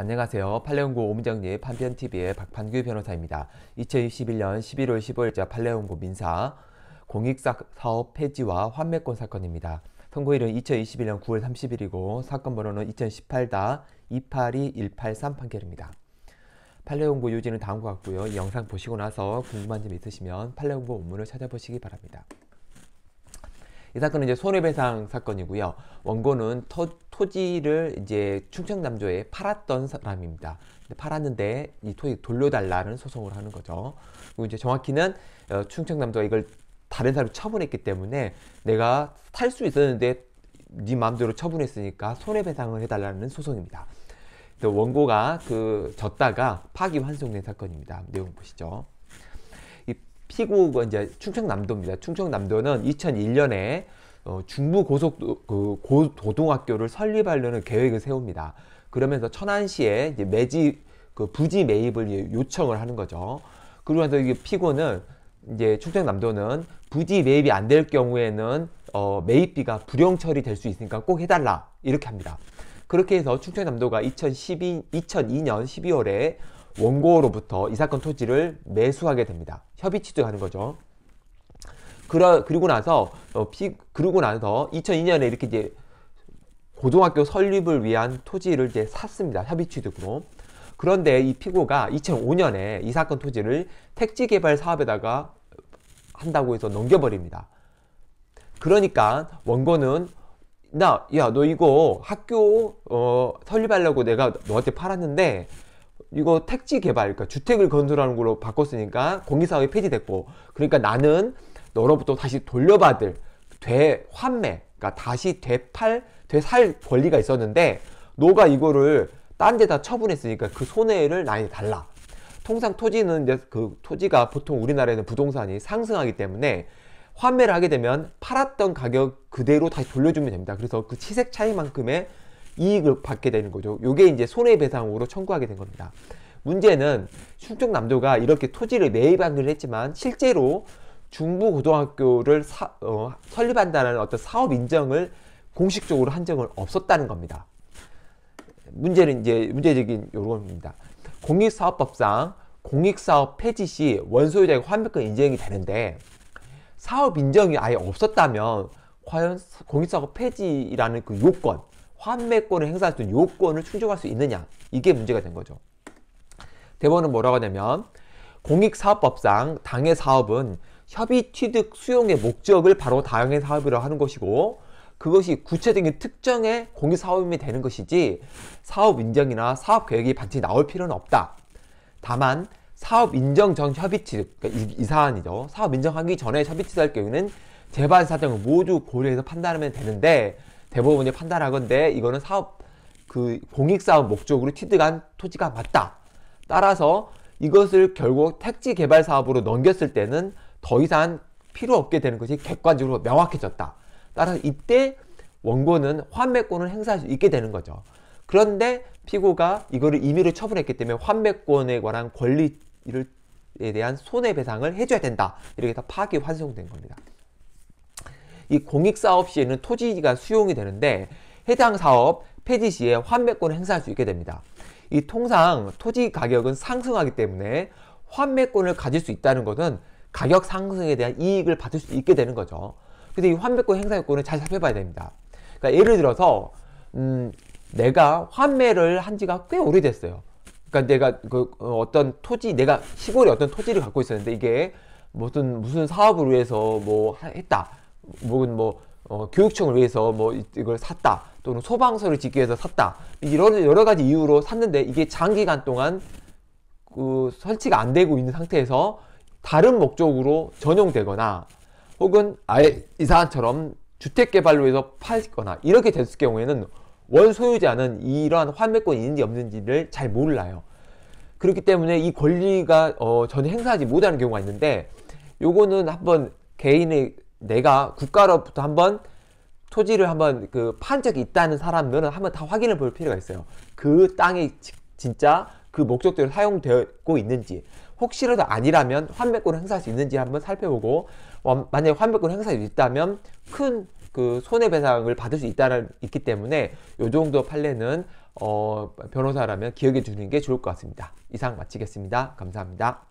안녕하세요. 판례공보 오문정리 판편TV의 박판규 변호사입니다. 2021년 11월 15일자 판례공보 민사 공익사업 폐지와 환매권 사건입니다. 선고일은 2021년 9월 30일이고 사건 번호는 2018다282183 판결입니다. 판례공보 요지는 다음과 같고요. 이 영상 보시고 나서 궁금한 점 있으시면 판례공보 원문을 찾아보시기 바랍니다. 이 사건은 이제 손해배상 사건이고요. 원고는 토지를 이제 충청남도에 팔았던 사람입니다. 팔았는데 이 토지 돌려달라는 소송을 하는 거죠. 그리고 이제 정확히는 충청남도가 이걸 다른 사람이 처분했기 때문에 내가 살 수 있었는데 네 마음대로 처분했으니까 손해배상을 해달라는 소송입니다. 원고가 졌다가 파기환송된 사건입니다. 내용 보시죠. 피고가 이제 충청남도입니다. 충청남도는 2001년에 중부고속도로교를 설립하려는 계획을 세웁니다. 그러면서 천안시에 이제 부지 매입을 요청을 하는 거죠. 그러면서 이게 피고는 이제 충청남도는 부지 매입이 안 될 경우에는 매입비가 불용 처리될 수 있으니까 꼭 해달라 이렇게 합니다. 그렇게 해서 충청남도가 2002년 12월에 원고로부터 이 사건 토지를 매수하게 됩니다. 협의 취득하는 거죠. 그리고 나서 2002년에 이렇게 이제 고등학교 설립을 위한 토지를 이제 샀습니다. 협의 취득으로. 그런데 이 피고가 2005년에 이 사건 토지를 택지 개발 사업에다가 한다고 해서 넘겨버립니다. 그러니까 원고는 야 너 이거 학교 설립하려고 내가 너한테 팔았는데 이거 택지 개발, 그러니까 주택을 건설하는 걸로 바꿨으니까 공익사업이 폐지됐고, 그러니까 나는 너로부터 다시 돌려받을 되환매, 그러니까 다시 되팔, 되살 권리가 있었는데 너가 이거를 딴 데다 처분했으니까 그 손해를 나한테 달라. 통상 토지는 이제 토지가 보통 우리나라에는 부동산이 상승하기 때문에 환매를 하게 되면 팔았던 가격 그대로 다시 돌려주면 됩니다. 그래서 그 시세 차이만큼의 이익을 받게 되는 거죠. 요게 이제 손해배상으로 청구하게 된 겁니다. 문제는 충청남도가 이렇게 토지를 매입하기를 했지만 실제로 중부고등학교를 설립한다는 어떤 사업 인정을 공식적으로 한 적은 없었다는 겁니다. 문제는 이제 문제적인 요건입니다. 공익사업법상 공익사업 폐지 시 원소유자의 환매권 인정이 되는데 사업 인정이 아예 없었다면 과연 공익사업 폐지라는 그 요건, 환매권을 행사할 수 있는 요건을 충족할 수 있느냐, 이게 문제가 된 거죠. 대법원은 뭐라고 하냐면 공익사업법상 당해 사업은 협의 취득 수용의 목적을 바로 당해 사업이라고 하는 것이고 그것이 구체적인 특정의 공익사업이 되는 것이지 사업 인정이나 사업 계획이 반드시 나올 필요는 없다. 다만 사업 인정 전 협의 취득, 그러니까 이 사안이죠. 사업 인정하기 전에 협의 취득할 경우에는 재반 사정을 모두 고려해서 판단하면 되는데 대법원이 판단하건대 이거는 공익사업 목적으로 취득한 토지가 맞다. 따라서 이것을 결국 택지 개발 사업으로 넘겼을 때는 더 이상 필요 없게 되는 것이 객관적으로 명확해졌다. 따라서 이때 원고는 환매권을 행사할 수 있게 되는 거죠. 그런데 피고가 이거를 임의로 처분했기 때문에 환매권에 관한 권리에 대한 손해배상을 해줘야 된다. 이렇게 해서 파기환송된 겁니다. 이 공익사업 시에는 토지가 수용이 되는데 해당 사업 폐지 시에 환매권을 행사할 수 있게 됩니다. 이 통상 토지 가격은 상승하기 때문에 환매권을 가질 수 있다는 것은 가격 상승에 대한 이익을 받을 수 있게 되는 거죠. 근데 이 환매권 행사 요건을 잘 살펴봐야 됩니다. 그러니까 예를 들어서 내가 환매를 한 지가 꽤 오래됐어요. 그러니까 내가 내가 시골에 어떤 토지를 갖고 있었는데 이게 무슨 사업을 위해서 했다. 교육청을 위해서 이걸 샀다. 또는 소방서를 짓기 위해서 샀다. 이런 여러 가지 이유로 샀는데 이게 장기간 동안 설치가 안 되고 있는 상태에서 다른 목적으로 전용되거나 혹은 아예 이 사안처럼 주택개발로 해서 팔거나 이렇게 됐을 경우에는 원소유자는 이러한 환매권이 있는지 없는지를 잘 몰라요. 그렇기 때문에 이 권리가 전혀 행사하지 못하는 경우가 있는데 요거는 한번 내가 국가로부터 한번 토지를 한번 판 적이 있다는 사람은 한번 다 확인해 볼 필요가 있어요. 그 땅이 진짜 그 목적대로 사용되고 있는지, 혹시라도 아니라면 환매권을 행사할 수 있는지 한번 살펴보고, 만약에 환매권을 행사할 수 있다면 큰 손해배상을 받을 수 있기 때문에 이 정도 판례는 변호사라면 기억해 주는 게 좋을 것 같습니다. 이상 마치겠습니다. 감사합니다.